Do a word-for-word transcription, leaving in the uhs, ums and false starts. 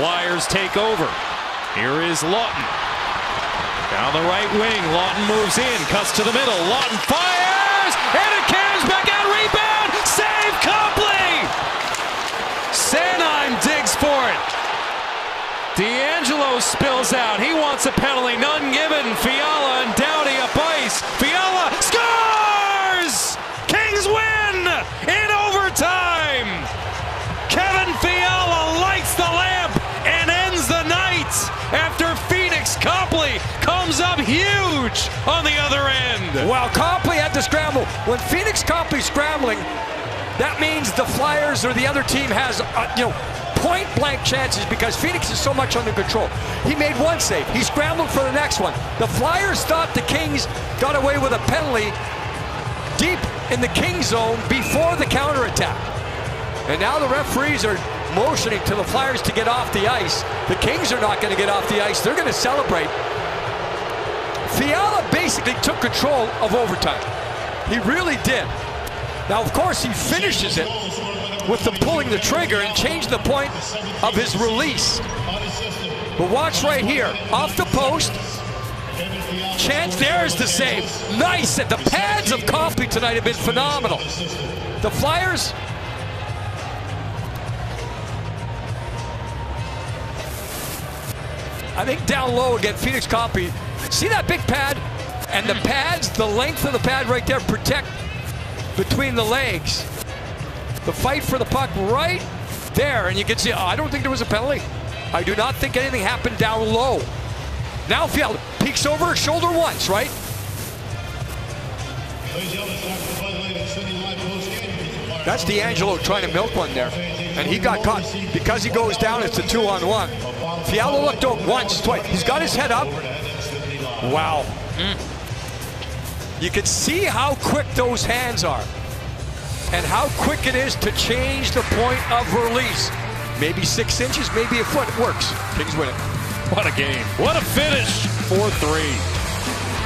Flyers take over. Here is Lawton. Down the right wing. Lawton moves in. Cuts to the middle. Lawton fires! And it comes back out. Rebound! Save Copley! Sanheim digs for it. D'Angelo spills out. He wants a penalty. None given. Fiala and Doughty up ice. Fiala scores! Kings win in overtime! Kevin Fiala lights the lamp and ends the night after Phoenix Copley comes up huge on the other end. Wow, Copley had to scramble. When Phoenix Copley's scrambling, that means the Flyers or the other team has, uh, you know, point-blank chances because Phoenix is so much under control. He made one save. He scrambled for the next one. The Flyers thought the Kings got away with a penalty deep in the King zone before the counterattack. And now the referees are motioning to the Flyers to get off the ice. The Kings are not going to get off the ice. They're going to celebrate. Fiala basically took control of overtime. He really did. Now, of course, he finishes it with the pulling the trigger and change the point of his release. But watch right here, off the post, chance, there's the save. Nice, and the pads of Copley tonight have been phenomenal. The Flyers I think down low again, Phoenix Copley, see that big pad? And the pads, the length of the pad right there, protect between the legs. The fight for the puck right there, and you can see, oh, I don't think there was a penalty. I do not think anything happened down low. Now Fiala peeks over his shoulder once, right? That's D'Angelo trying to milk one there, and he got caught. Because he goes down, it's a two-on-one. Fiala looked over once, twice. He's got his head up. Wow. Mm. You can see how quick those hands are. And how quick it is to change the point of release. Maybe six inches, maybe a foot. It works. Kings win it. What a game. What a finish. four three.